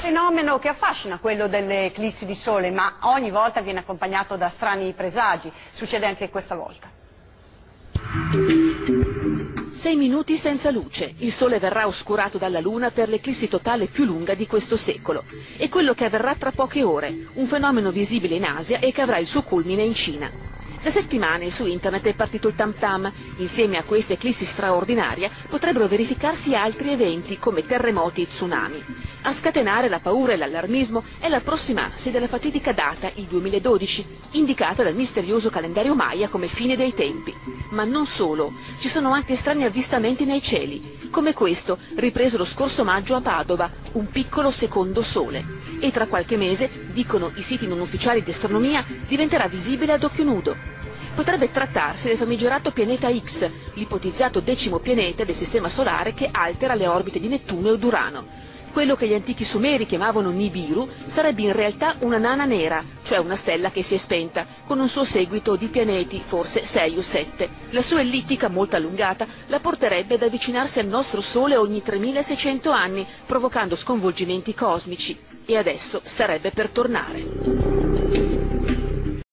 fenomeno che affascina, quello delle eclissi di sole, ma ogni volta viene accompagnato da strani presagi. Succede anche questa volta. 6 minuti senza luce. Il sole verrà oscurato dalla luna per l'eclissi totale più lunga di questo secolo. È quello che avverrà tra poche ore, un fenomeno visibile in Asia e che avrà il suo culmine in Cina. Da settimane su internet è partito il tam tam. Insieme a questa eclissi straordinaria potrebbero verificarsi altri eventi come terremoti e tsunami. A scatenare la paura e l'allarmismo è l'approssimarsi della fatidica data, il 2012, indicata dal misterioso calendario Maya come fine dei tempi. Ma non solo, ci sono anche strani avvistamenti nei cieli, come questo, ripreso lo scorso maggio a Padova, un piccolo secondo sole. E tra qualche mese, dicono i siti non ufficiali di astronomia, diventerà visibile ad occhio nudo. Potrebbe trattarsi del famigerato pianeta X, l'ipotizzato 10° pianeta del sistema solare che altera le orbite di Nettuno ed Urano. Quello che gli antichi sumeri chiamavano Nibiru sarebbe in realtà una nana nera, cioè una stella che si è spenta, con un suo seguito di pianeti, forse 6 o 7. La sua ellittica molto allungata la porterebbe ad avvicinarsi al nostro Sole ogni 3600 anni, provocando sconvolgimenti cosmici. E adesso sarebbe per tornare.